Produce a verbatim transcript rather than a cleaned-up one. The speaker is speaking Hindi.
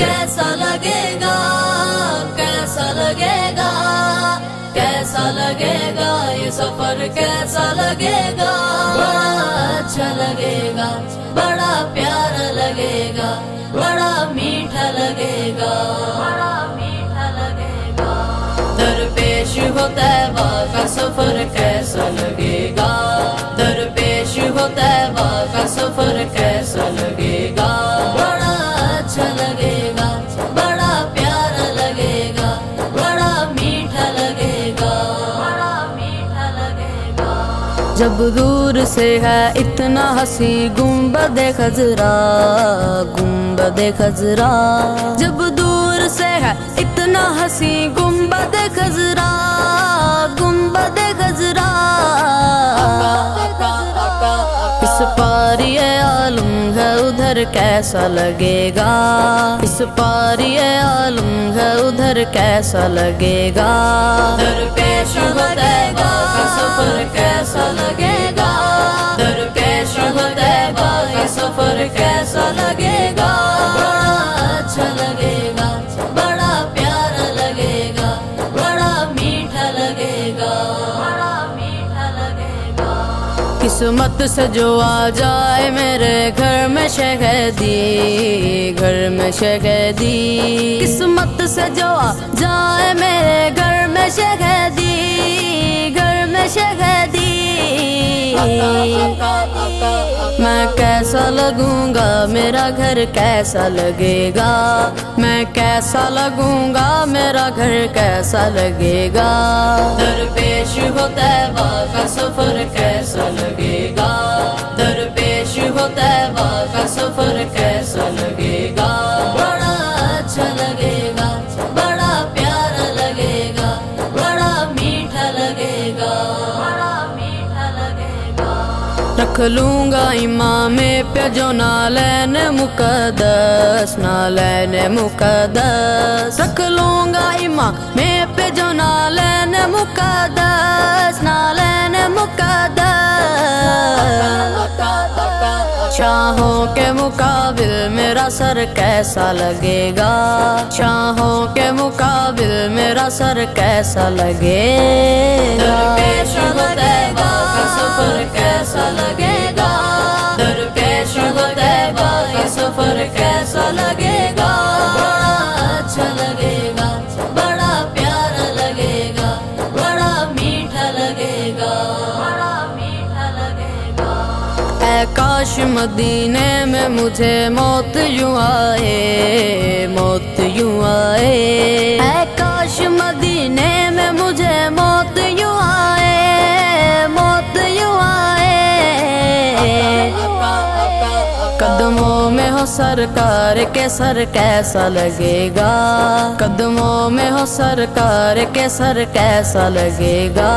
कैसा लगेगा कैसा लगेगा कैसा लगेगा ये सफर कैसा लगेगा। बड़ा अच्छा लगेगा, बड़ा प्यारा लगेगा, बड़ा मीठा लगेगा, बड़ा मीठा लगेगा। दरपेश हो तैबा का सफर कैसा लगेगा, दरपेश हो तैबा का सफर कैसा लगेगा। बड़ा अच्छा लगेगा, बड़ा प्यारा लगेगा, बड़ा मीठा लगेगा, बड़ा मीठा लगेगा। जब दूर से है इतना हंसी गुंबद खजरा, गुंबद खजरा, जब दूर से है इतना हंसी गुंबद खजरा, गुंबद खजरा। इस पार ये आलम है उधर कैसा लगेगा, इस पार ये आलम है उधर कैसा लगेगा। दरपेश हो तैबा का सफर कैसा लगेगा, दरपेश हो तैबा का सफर कैसा लगेगा। बड़ा अच्छा लगेगा, बड़ा प्यारा लगेगा, बड़ा मीठा लगेगा, बड़ा मीठा लगेगा। किस्मत से जो आ जाए मेरे घर में शहदी, घर में शहदी, किस्मत से जो आ जाए मेरे घर में शहदी, घर में शहदी। मैं कैसा लगूंगा मेरा घर कैसा लगेगा, मैं कैसा लगूंगा मेरा घर कैसा लगेगा। दरपेश हो तैबा का सफर कैसा लगेगा, दरपेश हो तैबा का सफर कैसा लगेगा। बड़ा अच्छा लगेगा, बड़ा प्यारा लगेगा, बड़ा मीठा लगेगा, बड़ा मीठा लगेगा। रख लूंगा इमामे पे जो नालैन मुकद्दस, नालैन मुकद्दस, रख लूंगा इमामे पे जो नालैन मुकद्दस, नालैन मुकद्दस। चाहों के मुकाबिल मेरा सर कैसा लगेगा, चाहों के मुकाबिल मेरा सर कैसा लगेगा। दरपेश हो तैबा का सफर कैसा लगेगा, दरपेश हो तैबा का सफर कैसा लगेगा। बड़ा अच्छा लगेगा, बड़ा प्यारा लगेगा, बड़ा मीठा लगेगा, बड़ा मीठा लगेगा। काश मदीने में मुझे मौत यूं आए, मौत यूं आए, ऐ काश मदीने में मुझे मौत यूं आए, मौत यूं आए। कदमों में हो सरकार के सर कैसा लगेगा, कदमों में हो सरकार के सर कैसा लगेगा।